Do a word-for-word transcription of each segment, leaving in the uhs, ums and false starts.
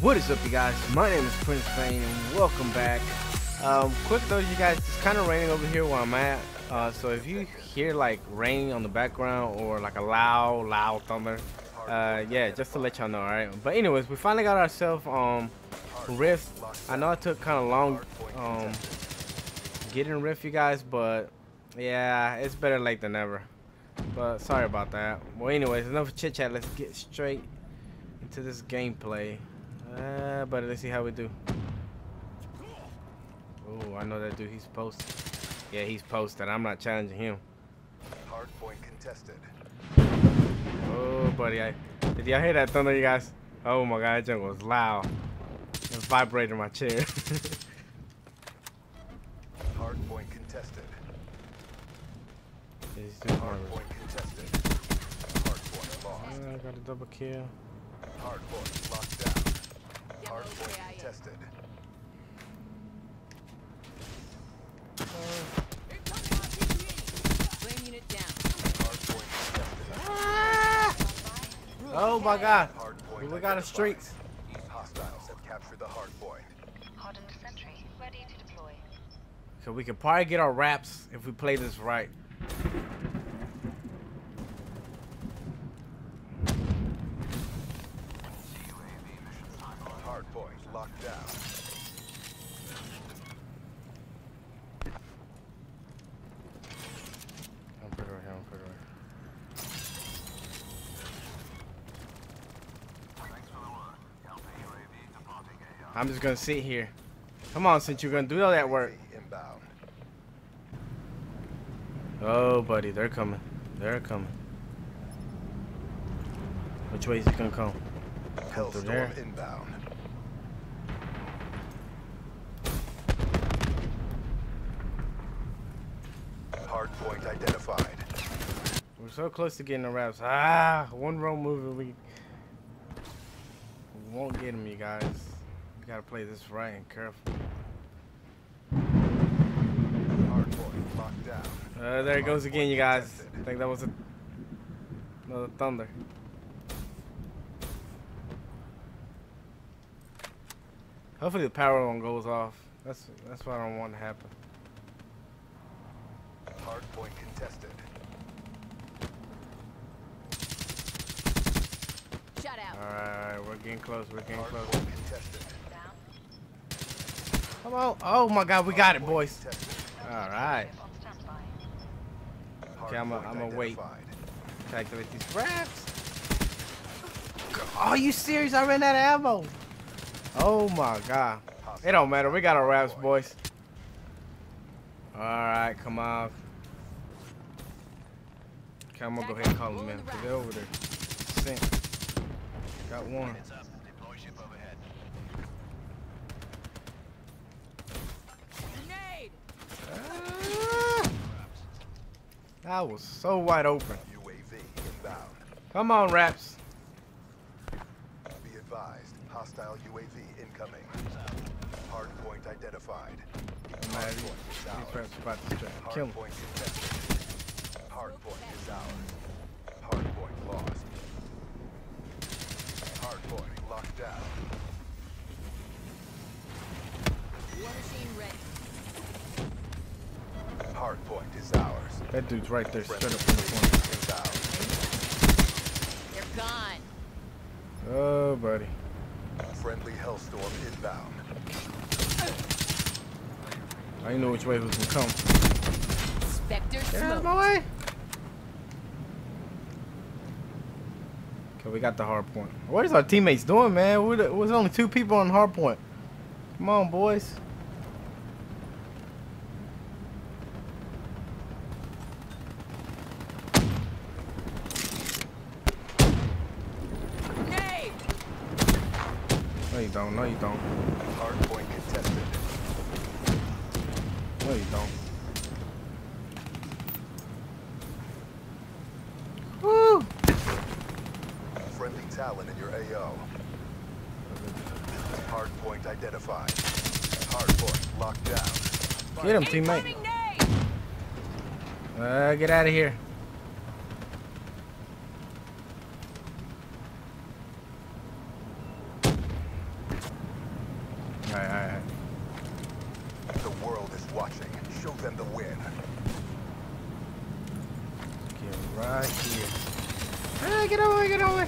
What is up, you guys? My name is PrinceVain and welcome back. Um, quick note, you guys, it's kind of raining over here where I'm at. Uh, so if you hear like rain on the background or like a loud, loud thunder, uh, yeah, just to let y'all know, alright? But anyways, we finally got ourselves um, Rift. I know it took kind of long um, getting Rift, you guys, but yeah, it's better late than never. But sorry about that. Well, anyways, enough chit chat. Let's get straight into this gameplay. Uh, but let's see how we do. Oh, I know that dude. He's posted. Yeah, he's posted. I'm not challenging him. Hard point contested. Oh, buddy! I, did y'all hear that thunder, you guys? Oh my God, that was loud. It was vibrating my chair. Hard point contested. Hard point contested. Hard point lost. I got a double kill. Hard point locked down. Hard point contested. Uh, ah! Oh my God! We got a streak. Hostiles have captured the hard point. Hardened sentry ready to deploy. So we could probably get our wraps if we play this right. Locked down. I'll put it right here, I'll put it right here. I'm just gonna sit here. Come on, since you're gonna do all that work. Inbound. Oh, buddy, they're coming. They're coming. Which way is it gonna come? Come through there. Inbound. Point identified. We're so close to getting the wraps. Ah, one wrong move and we won't get him, you guys. We gotta play this right and careful. Hard point locked down. Uh, there it goes again, you guys. I think that was a, another thunder. Hopefully the power one goes off. That's that's what I don't want to happen. Hard point contested. Shut out. Alright, we're getting close, we're getting hard close. Point contested. Come on. Oh my God, we hard got it, boys. Alright. Okay, I'm gonna wait. Calculate these wraps. Are you serious? I ran out of ammo. Oh my God. It don't matter, we got our wraps, boys. Alright, come on. Okay, I'm gonna go ahead and call them in. They're over there. Sink. Got one. Ah, that was so wide open. Come on, Raps. Be advised, hostile U A V incoming. Hard point identified. Hard point is ours. Hard point contested. Hard point is ours. Hard point lost. Hard point locked down. War machine ready. Hard point is ours. That dude's right there, straight up in the corner. They're gone. Oh, buddy. Friendly hellstorm inbound. I didn't know which way it was gonna come. Spectre smoke. Get out of my way. Okay, we got the hard point. What is our teammates doing, man? We're the, there's only two people on hard point. Come on, boys. Hey. No, you don't. No, you don't. Hard point contested. No, you don't. Woo! Friendly Talon in your A O. Hard point identified. Hard point locked down. Get him, teammate. Uh, get out of here. はいはいはい。 The world is watching. Show them the win. Get right here. Ah, get away, get away.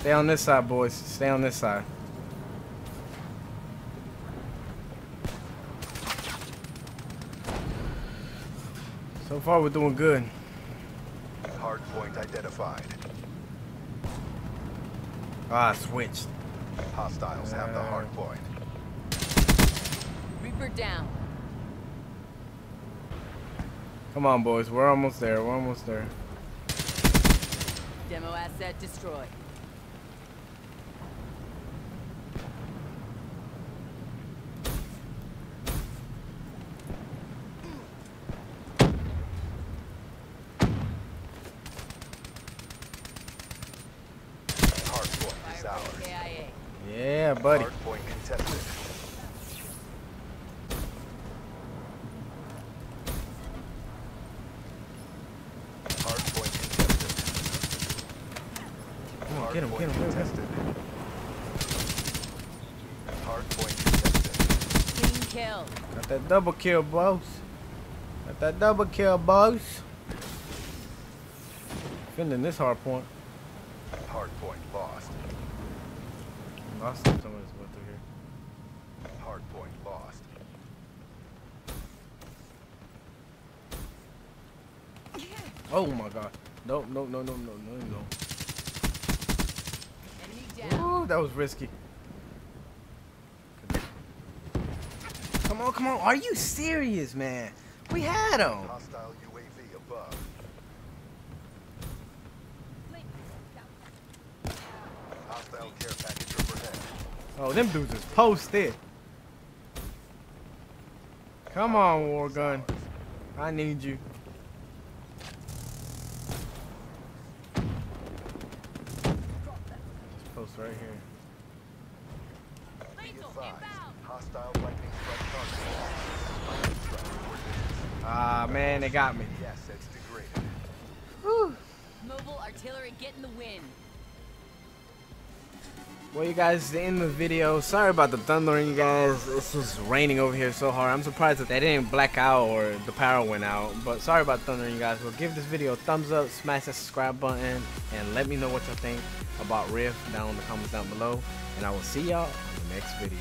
Stay on this side, boys. Stay on this side. So far, we're doing good. Hard point identified. Ah, switched. Hostiles have the hard point. Reaper down. Come on, boys. We're almost there. We're almost there. Demo asset destroyed. Yeah, buddy. Hardpoint contested. Hardpoint contested. Come on, get him, get him, contested. Hardpoint contested. Team kill. Got that double kill, boss. Got that double kill, boss. Defending this hardpoint. Hardpoint lost. Lost something when it's going through here. Hard point lost. Oh my god. Nope, nope, no, no, no, no, no. Oh, that was risky. Come on, come on. Are you serious, man? We had him. Hostile U A V above. Hostile care package. Oh, them dudes is posted. Come on, War Gun. I need you. Just post right here. Be advised, hostile lightning strike. Ah, man, they got me. Assets degraded. Whew. Mobile artillery getting the win. Well, you guys, it's the end of the video. Sorry about the thundering, you guys. It's just raining over here so hard. I'm surprised that they didn't black out or the power went out. But sorry about thundering, you guys. But give this video a thumbs up, smash that subscribe button, and let me know what you think about Rift down in the comments down below. And I will see y'all in the next video.